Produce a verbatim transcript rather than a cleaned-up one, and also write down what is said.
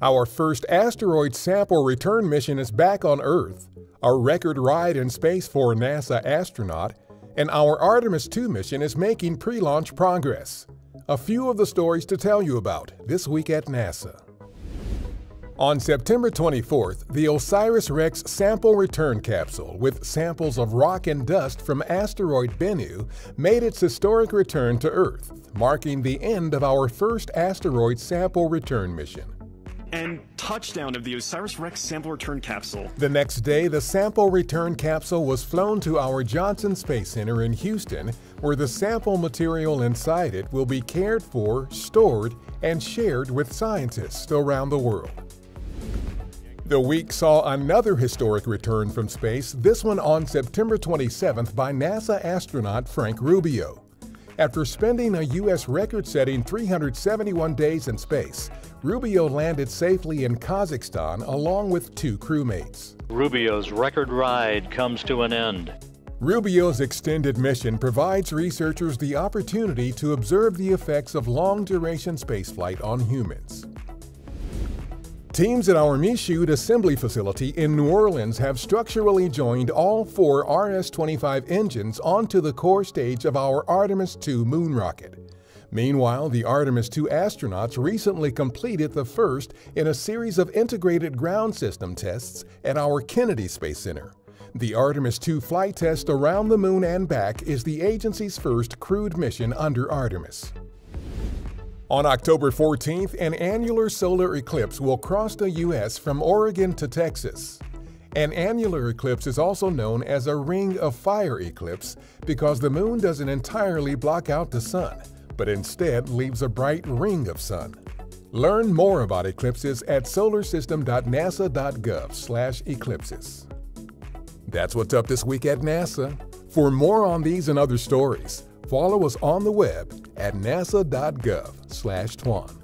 Our first asteroid sample return mission is back on Earth, a record ride in space for a NASA astronaut, and our Artemis two mission is making pre-launch progress. A few of the stories to tell you about this week at NASA. On September twenty-fourth, the OSIRIS-REx sample return capsule with samples of rock and dust from asteroid Bennu made its historic return to Earth, marking the end of our first asteroid sample return mission. And touchdown of the OSIRIS-REx sample return capsule. The next day, the sample return capsule was flown to our Johnson Space Center in Houston, where the sample material inside it will be cared for, stored, and shared with scientists around the world. The week saw another historic return from space, this one on September twenty-seventh by NASA astronaut Frank Rubio. After spending a U S record-setting three hundred seventy-one days in space, Rubio landed safely in Kazakhstan along with two crewmates. Rubio's record ride comes to an end. Rubio's extended mission provides researchers the opportunity to observe the effects of long-duration spaceflight on humans. Teams at our Michoud Assembly Facility in New Orleans have structurally joined all four R S twenty-five engines onto the core stage of our Artemis two moon rocket. Meanwhile, the Artemis two astronauts recently completed the first in a series of integrated ground system tests at our Kennedy Space Center. The Artemis two flight test around the moon and back is the agency's first crewed mission under Artemis. On October fourteenth, an annular solar eclipse will cross the U S from Oregon to Texas. An annular eclipse is also known as a ring of fire eclipse because the moon doesn't entirely block out the sun, but instead leaves a bright ring of sun. Learn more about eclipses at solar system dot nasa dot gov slash eclipses. That's what's up this week at NASA. For more on these and other stories, follow us on the web at nasa dot gov slash twan.